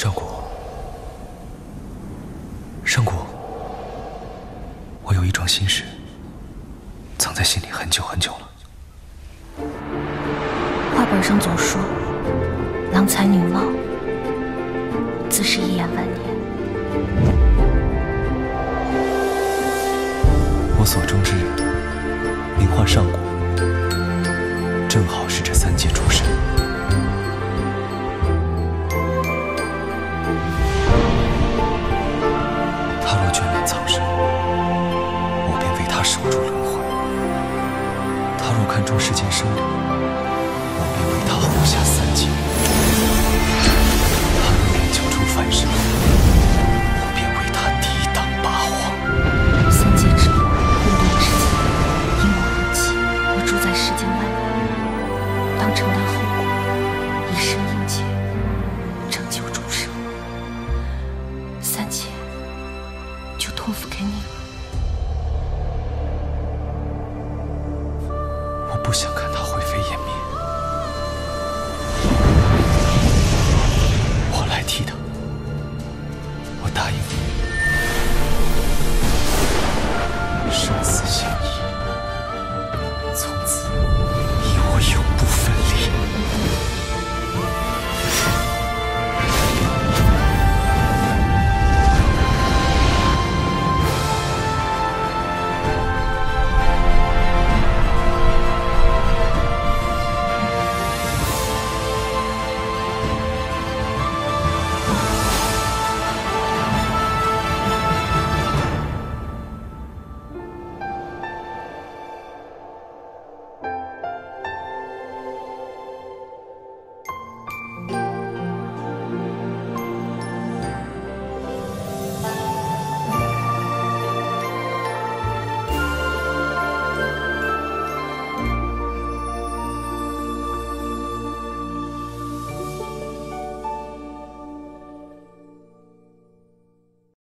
上古，上古，我有一桩心事，藏在心里很久很久了。话本上总说，郎才女貌，自是一眼万年。我所钟之人，名唤上古，正好是这三界诸神。